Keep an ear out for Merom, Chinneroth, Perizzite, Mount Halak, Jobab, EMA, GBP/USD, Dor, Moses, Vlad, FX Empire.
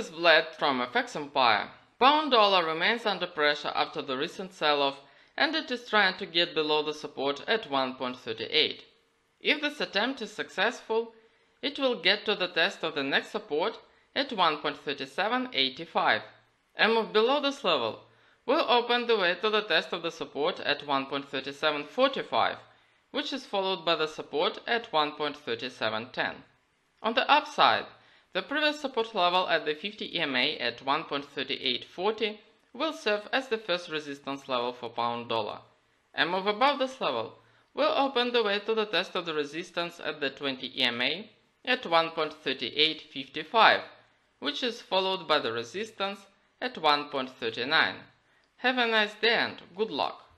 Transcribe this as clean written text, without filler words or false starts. is Vlad from FX Empire. Pound dollar remains under pressure after the recent sell-off, and it is trying to get below the support at 1.38. If this attempt is successful, it will get to the test of the next support at 1.3785. A move below this level will open the way to the test of the support at 1.3745, which is followed by the support at 1.3710. On the upside, the previous support level at the 50 EMA at 1.3840 will serve as the first resistance level for pound dollar. A move above this level will open the way to the test of the resistance at the 20 EMA at 1.3855, which is followed by the resistance at 1.39. Have a nice day and good luck!